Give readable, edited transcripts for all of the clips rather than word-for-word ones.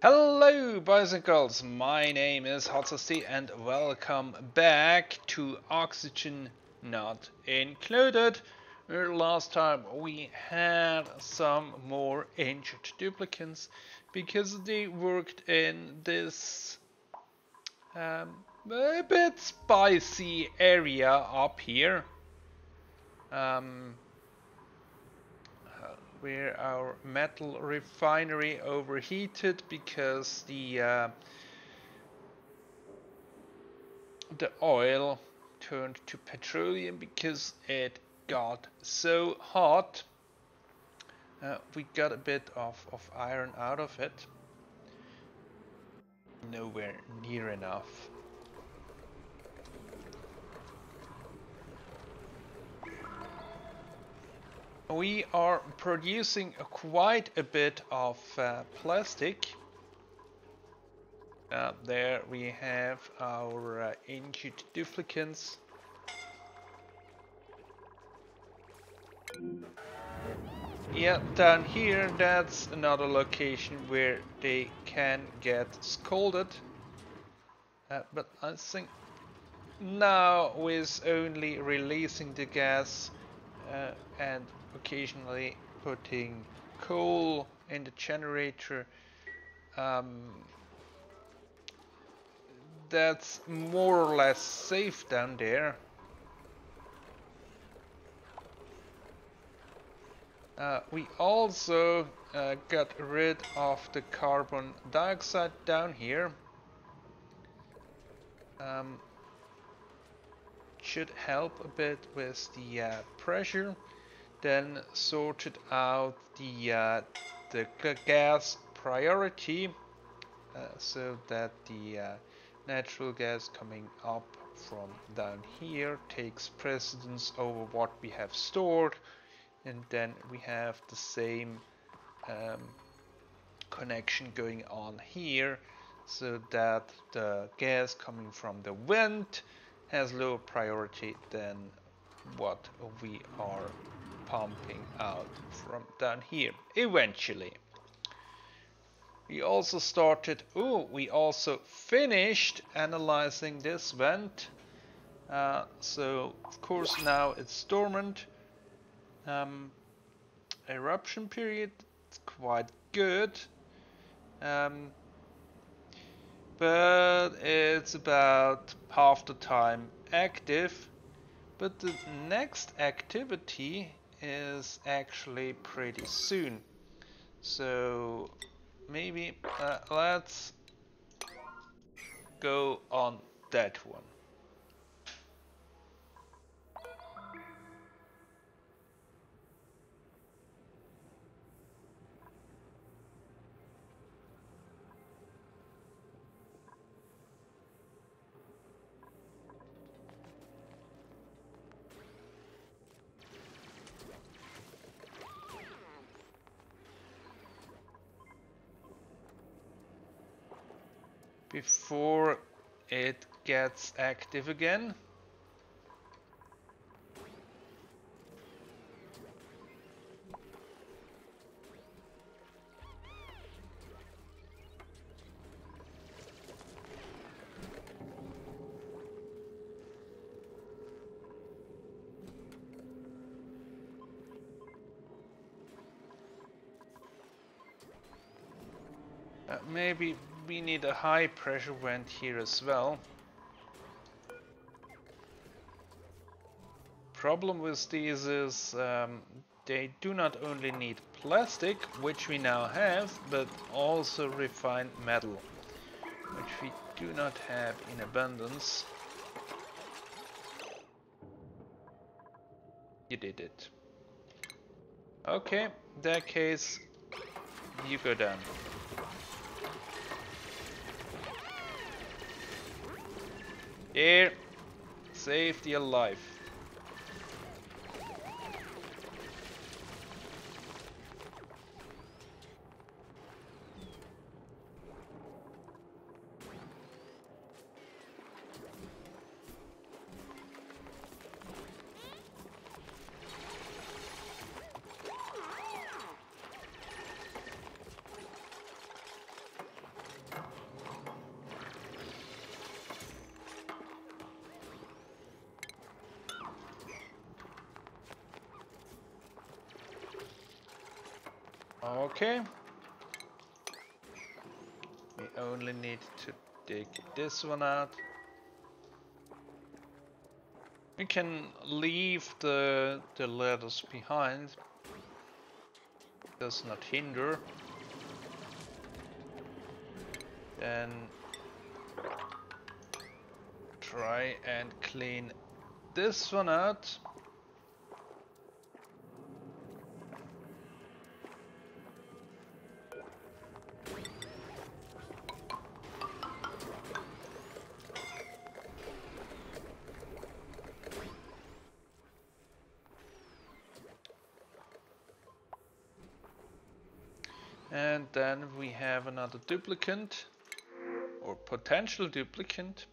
Hello boys and girls, my name is HotSusty and welcome back to Oxygen Not Included. Last time we had some more injured duplicants because they worked in this a bit spicy area up here where our metal refinery overheated because the oil turned to petroleum because it got so hot. We got a bit of iron out of it. Nowhere near enough. We are producing quite a bit of plastic. There we have our injured duplicants. Yeah, down here, that's another location where they can get scalded. But I think now with only releasing the gas and occasionally putting coal in the generator, that's more or less safe down there. We also got rid of the carbon dioxide down here. Should help a bit with the pressure. Then sorted out the gas priority, so that the natural gas coming up from down here takes precedence over what we have stored, and then we have the same connection going on here, so that the gas coming from the vent has lower priority than what we are pumping out from down here. Eventually we also started, we also finished analyzing this vent, so of course now it's dormant. Eruption period, it's quite good, but it's about half the time active. But the next activity is actually pretty soon, so maybe let's go on that one. Before it gets active again. Maybe we need a high pressure vent here as well. Problem with these is they do not only need plastic, which we now have, but also refined metal, which we do not have in abundance. You did it. Okay, in that case, you go down. Here, safety alive. Okay. We only need to dig this one out. We can leave the letters behind. Does not hinder. Then try and clean this one out. And then we have another duplicant, or potential duplicant.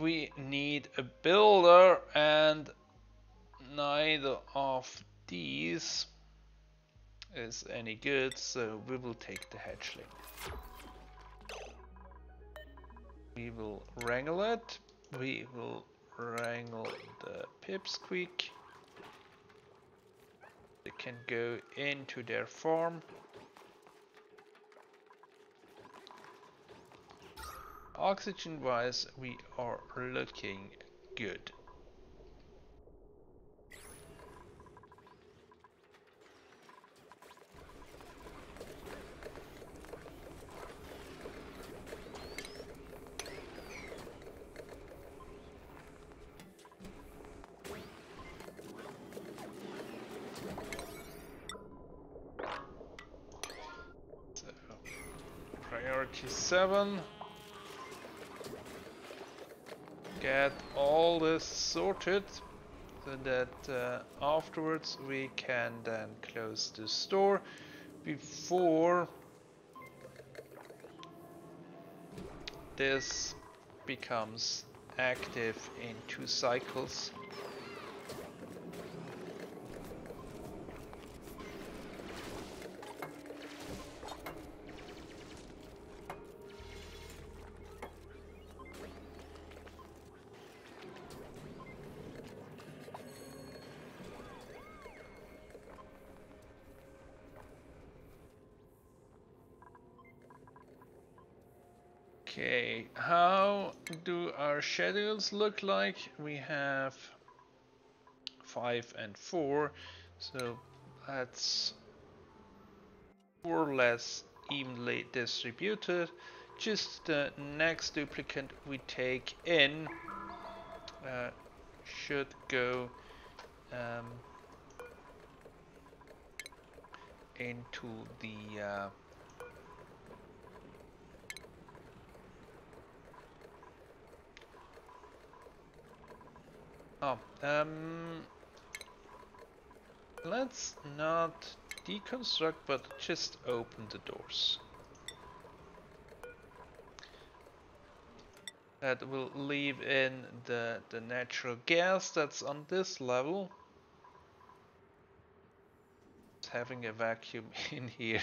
We need a builder, and neither of these is any good, so we will take the hatchling. We will wrangle it. We will wrangle the pipsqueak. They can go into their farm. Oxygen wise, we are looking good. So, priority 7. Get all this sorted so that afterwards we can then close the store before this becomes active in 2 cycles. Okay, how do our schedules look like? We have 5 and 4, so that's more or less evenly distributed. Just the next duplicant we take in should go into the let's not deconstruct, but just open the doors. That will leave in the natural gas that's on this level. Having a vacuum in here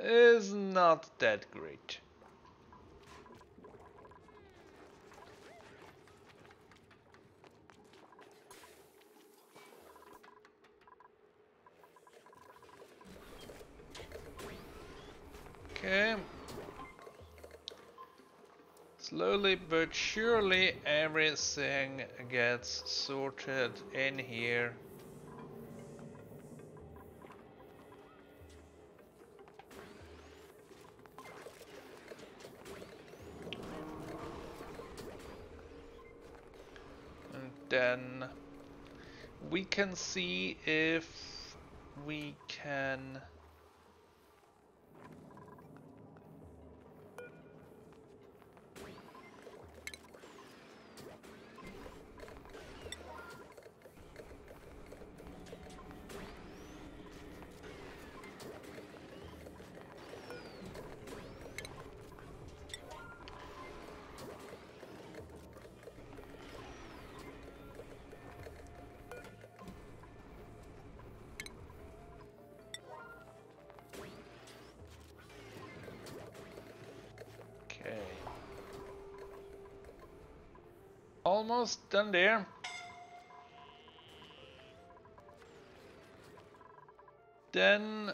is not that great. Okay. Slowly but surely everything gets sorted in here. And then we can see if we can almost done there. Then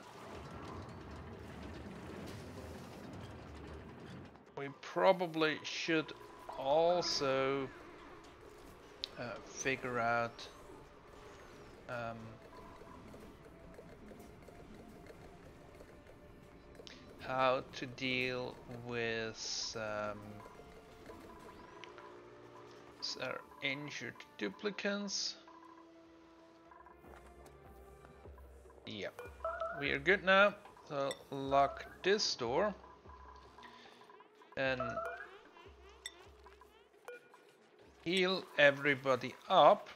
we probably should also figure out how to deal with our injured duplicants. Yep, we are good now. So lock this door and heal everybody up.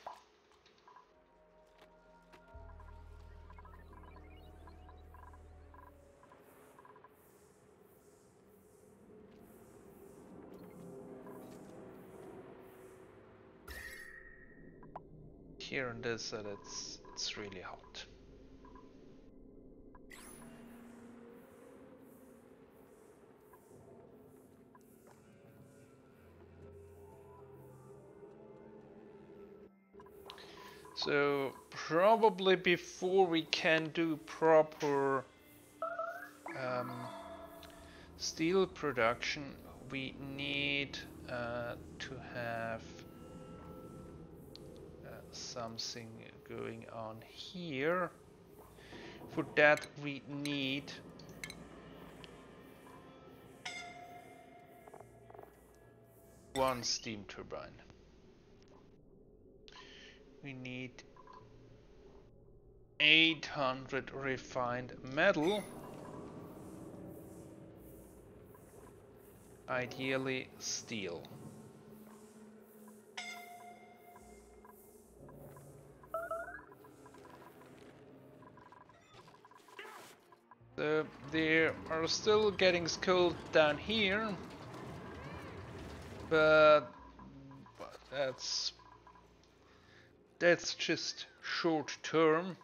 Here on this side, it's really hot. So probably before we can do proper steel production, we need to have something going on here. For that we need one steam turbine. We need 800 refined metal, ideally steel. So they are still getting cold down here, but that's just short term.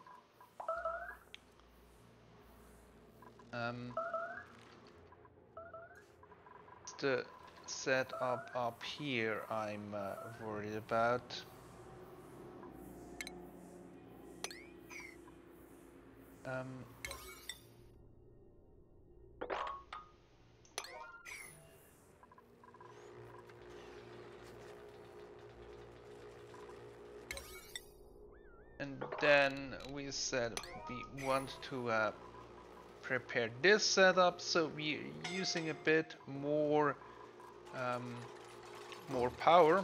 It's the setup up here I'm worried about. And then we said we want to prepare this setup, so we're using a bit more more power.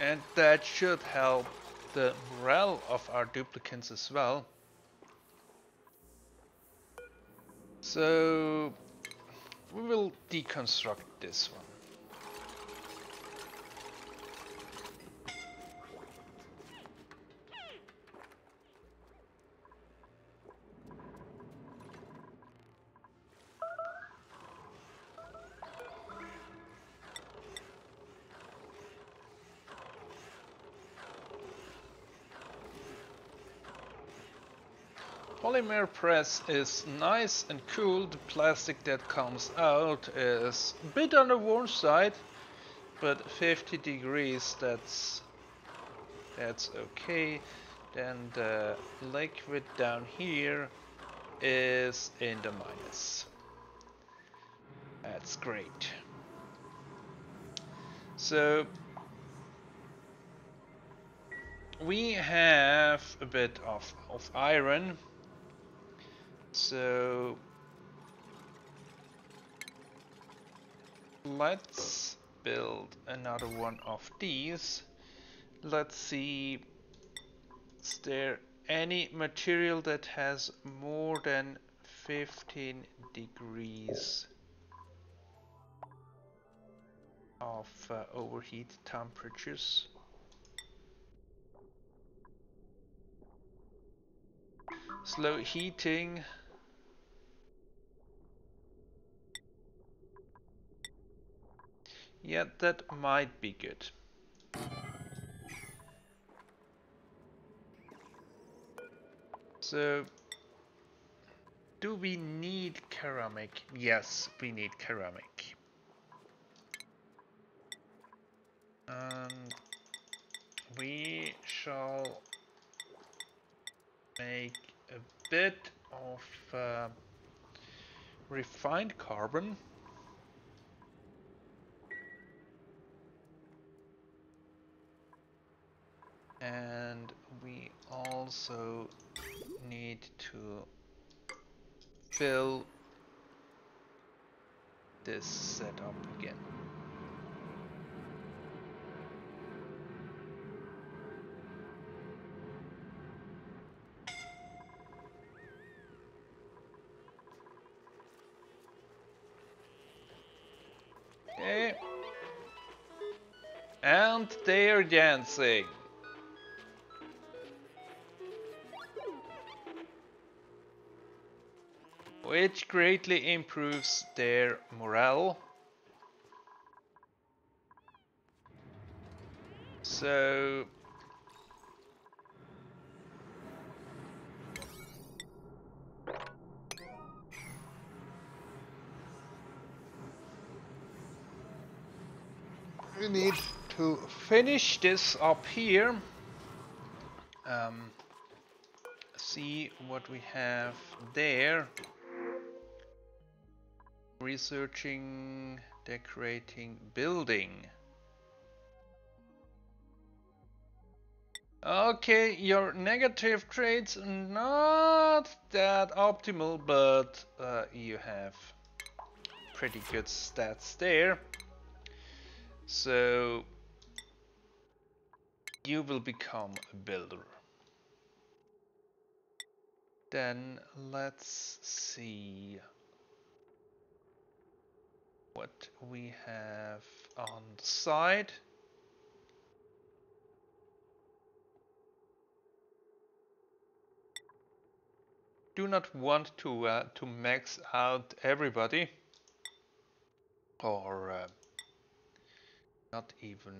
And that should help the morale of our duplicants as well. So we will deconstruct this one. Polymer press is nice and cool. The plastic that comes out is a bit on the warm side, but 50 degrees, that's okay. Then the liquid down here is in the minus. That's great. So we have a bit of iron. So let's build another one of these. Let's see, is there any material that has more than 15 degrees of overheat temperatures? Slow heating. Yeah, that might be good. So Do we need ceramic? Yes, we need ceramic. We shall make a bit of refined carbon. And we also need to fill this setup again. Okay. And they're dancing. Which greatly improves their morale. So we need to finish this up here. See what we have there. Researching, decorating, building. Okay, your negative traits not that optimal, but you have pretty good stats there. So you will become a builder. Then let's see what we have on the side. Do not want to max out everybody, or not even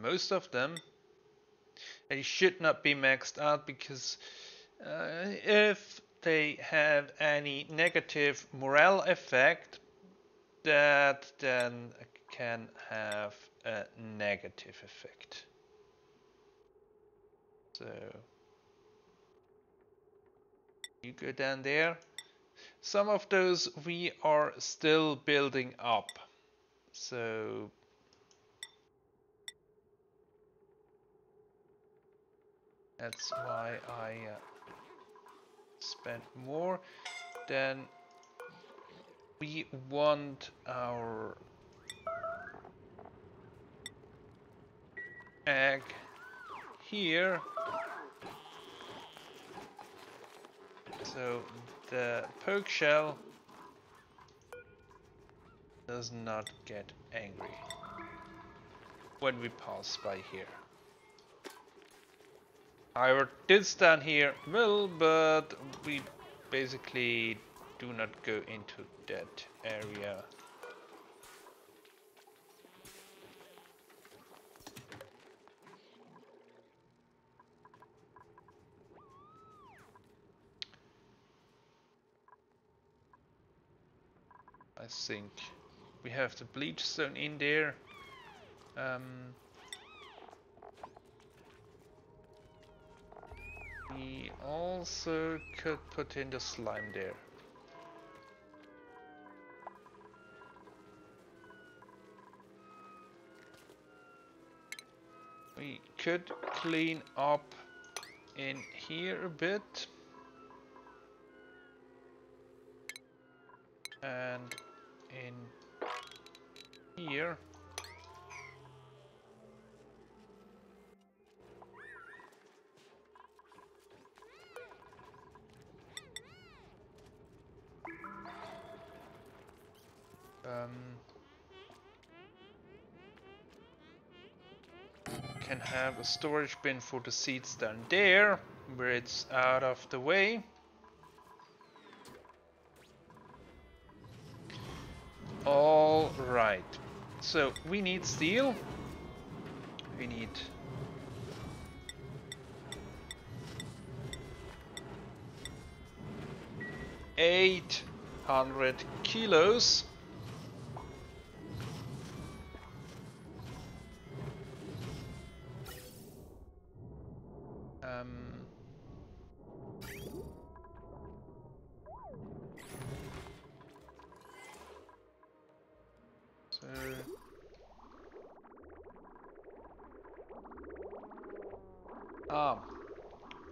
most of them. They should not be maxed out, because if they have any negative morale effect, that then can have a negative effect. So you go down there. Some of those we are still building up. So that's why I spend more. Then we want our egg here, so the poke shell does not get angry when we pass by here. However, this down here will, but we basically do not go into that area. I think we have the bleach stone in there. We also could put in the slime there. We could clean up in here a bit. And in here. Can have a storage bin for the seeds down there, where it's out of the way. All right. So we need steel. We need 800 kilos.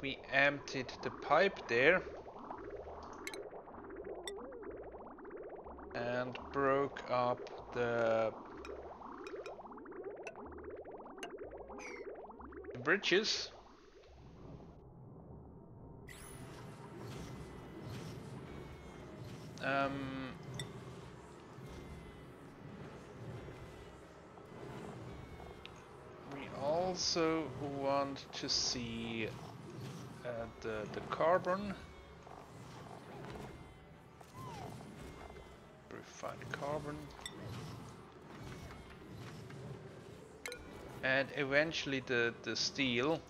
We emptied the pipe there and broke up the bridges. We also want to see the carbon, refined carbon, and eventually the steel.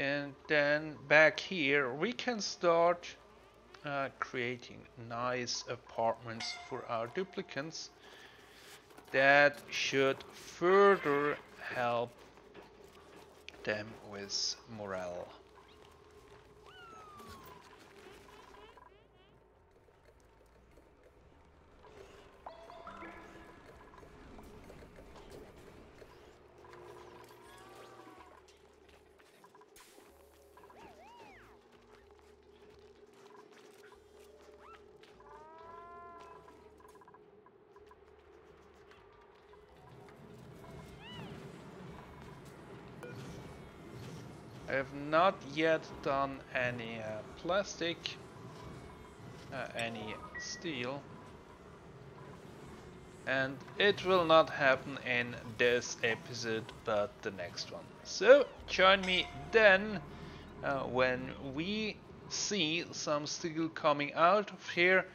And then back here we can start creating nice apartments for our duplicants. That should further help them with morale. I have not yet done any plastic, any steel, and it will not happen in this episode but the next one. So join me then when we see some steel coming out of here,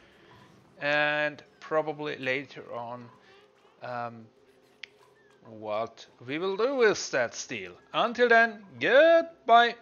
and probably later on what we will do with that steel. Until then, goodbye!